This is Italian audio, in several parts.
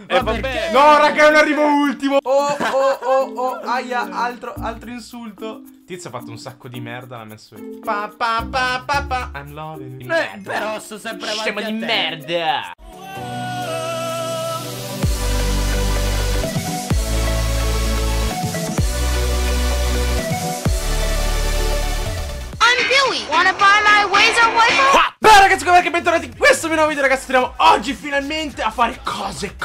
Vabbè. No, raga, non arrivo ultimo. Aia, altro insulto. Tizio ha fatto un sacco di merda, l'ha messo io. I'm loving you. Però sto sempre avanti. Scemo di merda. Beh ragazzi, come che bentornati in questo mio nuovo video, ragazzi. Torniamo oggi finalmente a fare cose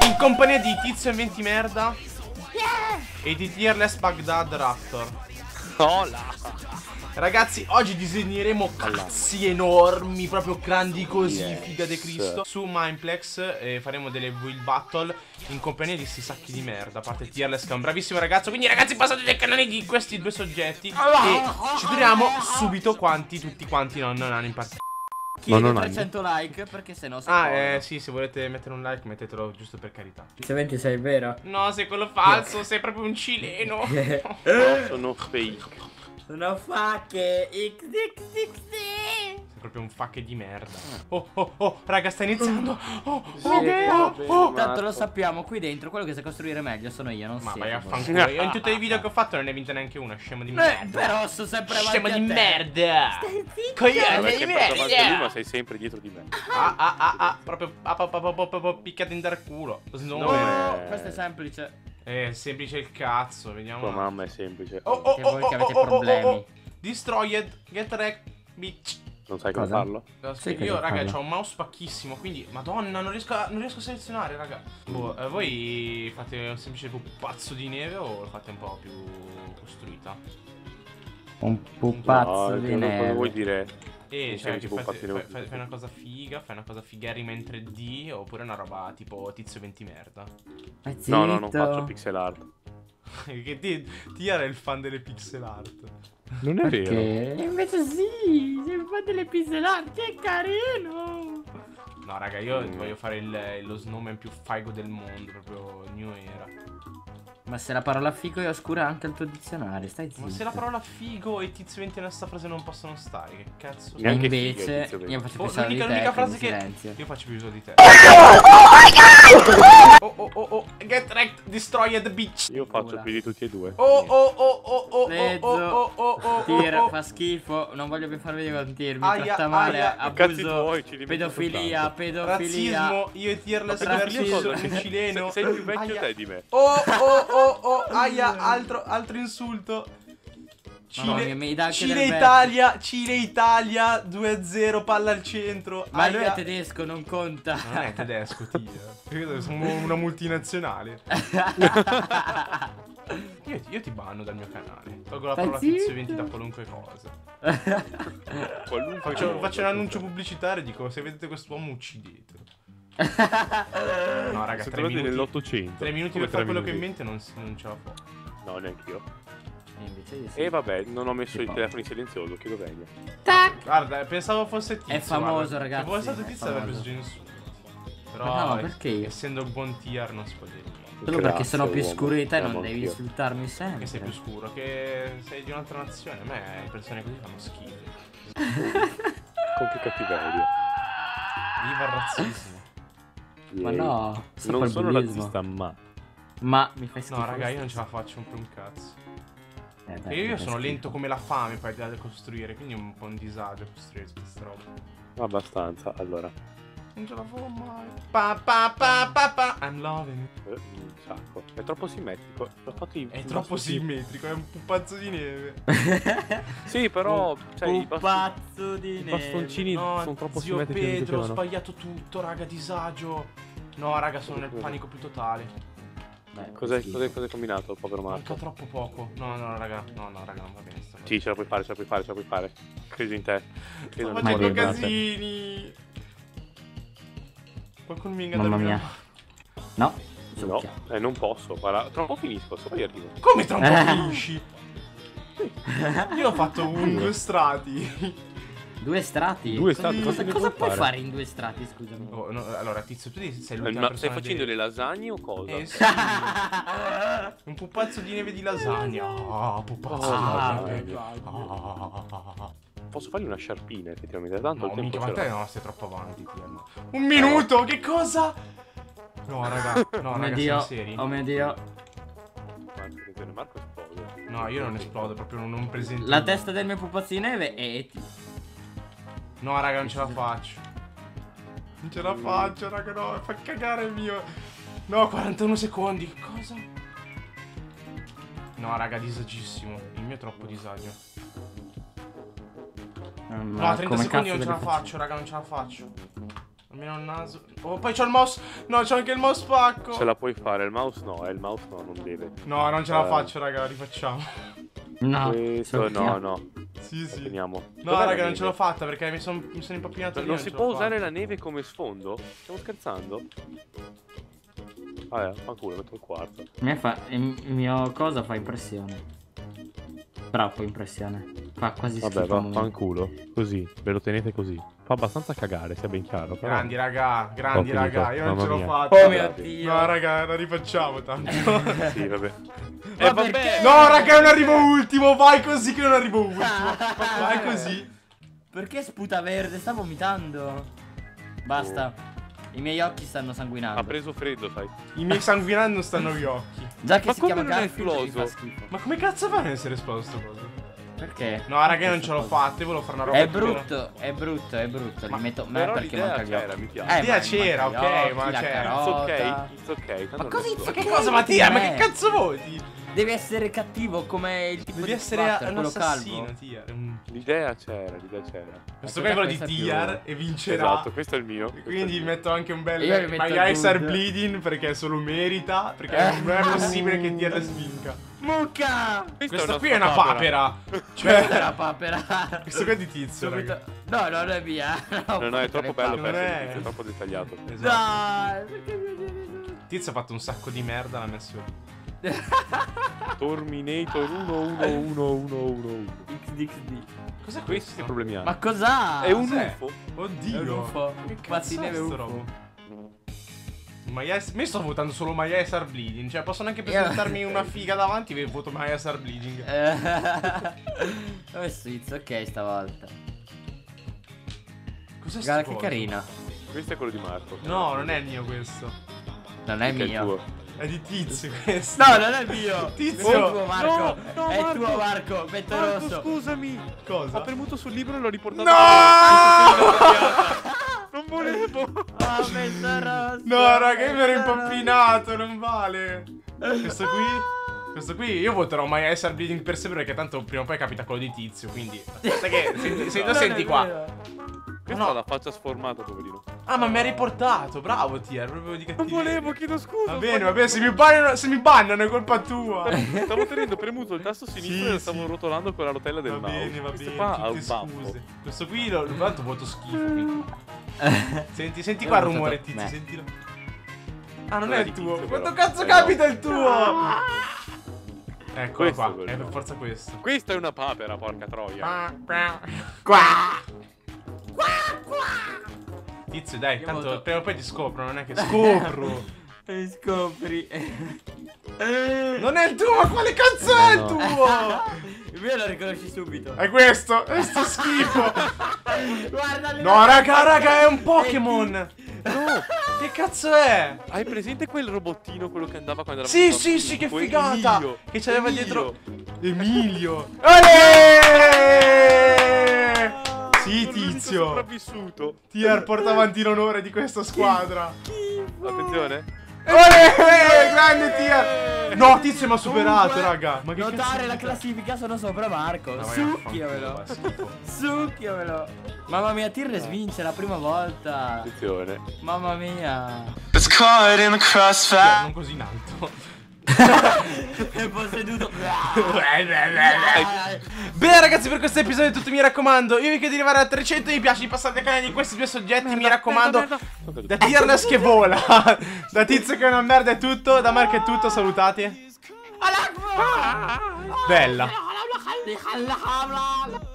in compagnia di Tizio20 merda e di Tearless Baghdad Raptor. Ragazzi, oggi disegneremo cazzi enormi, proprio grandi così, figa de Cristo, su Mineplex, e faremo delle build battle in compagnia di sti sacchi di merda. A parte Tearless, che è un bravissimo ragazzo. Quindi ragazzi, passate dai canali di questi due soggetti e ci troviamo subito quanti, tutti quanti, non hanno in partita. Chiedo 300 like, perché se no sì, se volete mettere un like mettetelo, giusto per carità. Tizio20 sei vero? No, sei quello falso, sei proprio un cileno. No, sono fake. Sono facche XXXD. Sei proprio un facche di merda. Raga, sta iniziando. Tanto lo sappiamo, qui dentro quello che sa costruire meglio sono io, non ma vai a fanculo. Io in tutti i video che ho fatto non ne hai vinto neanche uno, scemo di merda. Però sto sempre avanti. Scemo di merda. Stai zitto. Coglione di merda. Ma sei sempre dietro di me. Proprio picchiato in dar culo. No, questo è semplice. È semplice il cazzo, vediamo. Tua mamma è semplice. Che avete problemi. Destroyed, get wrecked, bitch. Non sai come farlo? Sì, io, raga, ho un mouse pacchissimo, quindi madonna, non riesco a selezionare, raga. Voi fate un semplice pupazzo di neve o lo fate un po' più costruita? Un pupazzo di neve. Cosa vuoi dire? Cioè, fai una cosa figa, fai una cosa figherrima in 3D, oppure una roba tipo Tizio20 merda. No, non faccio pixel art. Che ti era il fan delle pixel art. Non è vero. Invece sì, sei il fan delle pixel art, che carino. No raga, io voglio fare lo snowman più figo del mondo, proprio new era. Ma se la parola figo è oscura anche il tuo dizionario, stai zitto. Ma se la parola figo e Tizio20 nella sta frase non possono stare, che cazzo? E invece io faccio più uso di te. L'unica frase che io faccio più uso di te. Oh my god! Get wrecked, destroy the bitch. Io faccio più di tutti e due. Tir fa schifo, non voglio più farvi divertirmi. Tratta male, abuso, pedofilia, razzismo. Io e Tir la sono il cileno. Sei più vecchio te di me. Aia, altro insulto. Cile Italia 2-0, palla al centro. Ma lui è tedesco, non conta. Non è tedesco, Tizio. Sono una multinazionale. Io ti banno dal mio canale. Tolgo la parola Tizio20 da qualunque cosa. Faccio un annuncio pubblicitario e dico: se vedete quest'uomo uccidete. No raga, 3 minuti per fare quello che ho in mente non ce la fa. No, neanche io. E vabbè, non ho messo il telefono in silenzioso, chiedo meglio. Tac. Guarda, pensavo fosse Tizio. È famoso, ragazzi. Se fosse stato Tizio avrebbe preso nessuno. Però no, perché io? Essendo un buon tier non si può dire. Solo perché sono più scuro di te non devi insultarmi sempre. Che sei più scuro, che sei di un'altra nazione. A me le persone così fanno schifo. Con più cattiveria. Viva il razzismo. Ma no, non sono razzista, ma mi fai schifo. No raga, io non ce la faccio proprio un cazzo. Perché io sono lento come la fame poi da costruire, quindi è un po' un disagio costruire questa roba. Abbastanza, allora. Non ce la farò mai. I'm loving it. Un sacco. È troppo simmetrico. È troppo simmetrico, è un pupazzo di neve. Sì, però pupazzo di neve. I bastoncini sono troppo simmetrici. Zio Pedro, ho sbagliato tutto, raga, disagio. No, raga, sono nel panico più totale. Cos'hai combinato, povero Marco? Manca troppo poco. No, raga, non va bene. Sì, ce la puoi fare. Credo in te. Sto facendo casini. Qualcuno mi inganna. Mamma mia. No. Non posso. Guarda, tra un po' finisco. Poi arrivo. Come tra un po' finisci? Io ho fatto due strati. Due strati? Cosa puoi fare in due strati? Scusami. Allora, Tizio, tu sei l'ultima persona. Ma stai facendo le lasagne o cosa? Sì. Un pupazzo di neve di lasagna. Posso fargli una sciarpina effettivamente, tanto il tempo ce l'ho. Ma te no, sei troppo avanti. Un minuto, che cosa? No, raga, no, raga, siamo seri. Oh mio Dio. Marco esplode. No, io non esplodo, proprio non presento. La testa del mio pupazzino è Eti. No, raga, non ce la faccio. Non ce la faccio, raga, no, fa cagare il mio. No, 41 secondi. Cosa? No, raga, disagissimo. Il mio è troppo disagio. No, 30 secondi non ce la faccio, raga, non ce la faccio. Almeno il naso. Oh, poi c'ho il mouse. No, c'ho anche il mouse pacco. Ce la puoi fare, il mouse no, il mouse no, non deve. No, non ce la faccio, raga, rifacciamo. No, questo, no, no. Sì, sì. Finiamo. No, raga, non ce l'ho fatta perché mi sono impappinato. Non si può usare la neve come sfondo? Stiamo scherzando? Vabbè, fanculo, metto il quarto. Il mio cosa fa impressione. Troppo impressione. Fa quasi schifo. Vabbè, fanculo. Così, ve lo tenete così. Fa abbastanza cagare, sia ben chiaro. Però... Grandi, raga, grandi, raga. Io non ce l'ho fatta. Oh mio Dio. No, raga, la rifacciamo tanto. Sì, vabbè. Vabbè. No, raga, non arrivo ultimo. Vai così che non arrivo ultimo. Vai così. Perché sputa verde? Sta vomitando. Basta. Oh. I miei occhi stanno sanguinando. Ha preso freddo, sai. I miei sanguinando stanno gli occhi. Già che ma si chiama Garfield. Ma come cazzo fa ad essere esploso sto coso? Perché? No, raga, io non ce l'ho fatta, volevo fare una roba. È brutto, è brutto, è brutto. Ma metto perché manca gli occhi. L'idea c'era, ok, ma c'era. It's ok. Ma che cosa, Mattia? Ma che cazzo voti? Devi essere cattivo come il tipo. Devi essere un assassino, Tiar. L'idea c'era, l'idea c'era. Questo qua è quello di Tiar e vincerà. Esatto, questo è il mio. Quindi metto anche un bel My Eyes Star Bleeding perché solo merita. Perché non è possibile che Tiar vinca. Mucca! Questa qui è una papera. Cioè, questa è una papera. Questo qua è di Tizio. No, no, no, è via. No, no, è troppo bello per essere troppo dettagliato. Esatto. Tizio ha fatto un sacco di merda, l'ha messo. Terminator 111111 XDXD. Cos'è questo? Che problemi ha? Ma cos'ha? È un UFO. Oddio. È un UFO. Che cazzo è questo robo? Mi sto votando solo My Eyes Are Bleeding. Cioè posso neanche presentarmi una figa davanti e voto My Eyes Are Bleeding. Ok, stavolta. Cos'è sto? Guarda che carina. Questo è quello di Marco. No, non è mio questo. Non è mio. È di Tizio questo. No, non è mio. Tizio è tuo, Marco. No, è Marco. Tuo Marco. Metto Marco, rosso. Scusami. Cosa? Ho premuto sul libro e l'ho riportato. No! Non volevo. Oh, metto rosso. No, raga, io mi ero impappinato. Non vale. Questo qui? Questo qui io voterò My Eyes Are Bleeding per sempre perché tanto prima o poi capita quello di Tizio. Quindi aspetta che senti qua. Questa no, la faccia sformata, poverino. Ah, ma mi ha riportato, bravo Tiar, proprio di cattivo. Non volevo, chiedo scusa. Va bene, va bene, se mi bannano è colpa tua. Stavo tenendo premuto il tasto sinistro e lo stavo rotolando con la rotella del mouse. Va bene, qua scuse. Questo qui l'ho tanto voto schifo, quindi. Senti qua il rumore, Tizio, sentilo. Ah, non è il tuo. Quanto cazzo capita il tuo? Eccolo qua, è per forza questo. Questa è una papera, porca troia. Tizio, dai, io tanto prima o poi ti scopro, non è che scopro. Mi scopri. Non è il tuo, ma quale cazzo è il tuo? Il mio lo riconosci subito. È questo, è sto schifo. No, raga, è un Pokémon. No, che cazzo è? Hai presente quel robottino, quello che andava quando era Sì, che figata! Emilio, che c'aveva dietro Emilio. Sì, Tizio. Sopravvissuto. Tiar porta avanti l'onore di questa squadra. Attenzione. Grande Tiar. No, Tizio mi ha superato, raga. Ma che notare la classifica, sono sopra Marco. Succhiamelo. Succhiamelo. Mamma mia, Tearless vince la prima volta. Attenzione. Mamma mia. Non così in alto. È posseduto. Bene ragazzi, per questo episodio è tutto, mi raccomando. Io vi chiedo di arrivare a 300 mi piace, di passare ai canali di questi due soggetti, mi raccomando. Da Tearless che vola. Da Tizio che è una merda è tutto. Da Marco è tutto, salutate. Bella.